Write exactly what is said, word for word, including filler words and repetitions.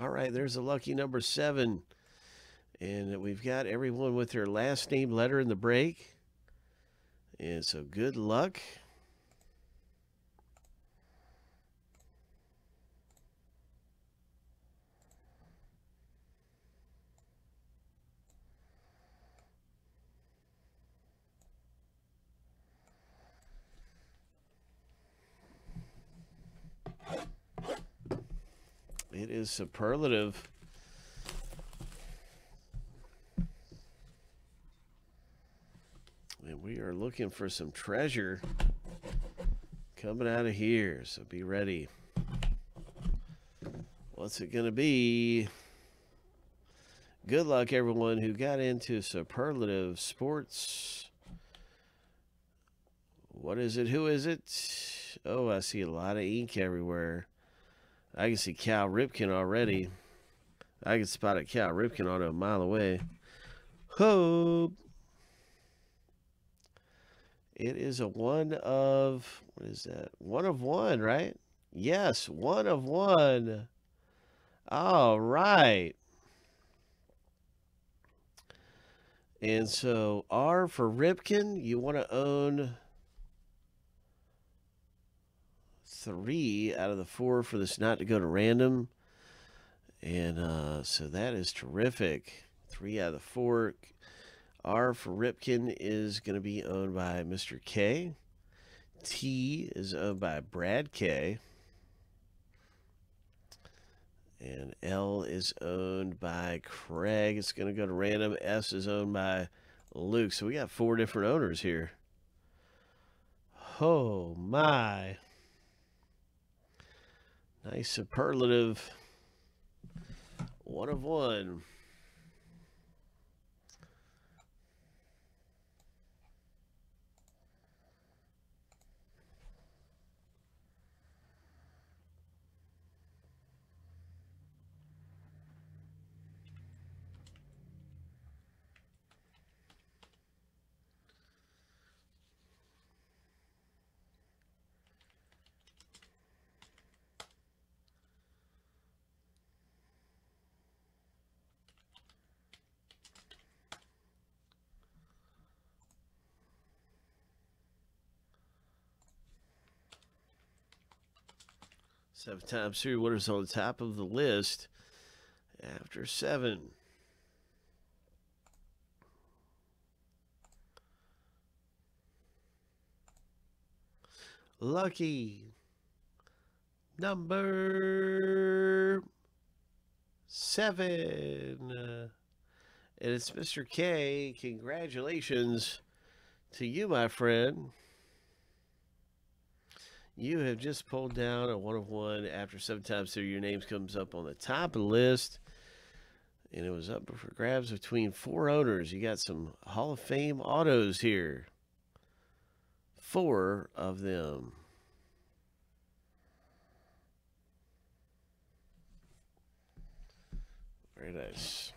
All right, there's a lucky number seven. And we've got everyone with their last name letter in the break. And so good luck. It is superlative. And we are looking for some treasure coming out of here, so be ready. What's it gonna be? Good luck everyone who got into superlative sports. What is it? Who is it? Oh, I see a lot of ink everywhere. I can see Cal Ripken already. I can spot a Cal Ripken auto a mile away. Hope. It is a one of, what is that? One of one, right? Yes, one of one. All right. And so R for Ripken, you want to own three out of the four for this not to go to random. And uh, so that is terrific. Three out of the four. R for Ripken is going to be owned by Mister K. T is owned by Brad K. And L is owned by Craig. It's going to go to random. S is owned by Luke. So we got four different owners here. Oh my. Nice superlative. One of one. Seven times three, what is on the top of the list after seven? Lucky number seven. Uh, and it's Mister K. Congratulations to you, my friend. You have just pulled down a one of one after seven times through. Your name comes up on the top of the list. And it was up for grabs between four owners. You got some Hall of Fame autos here. Four of them. Very nice.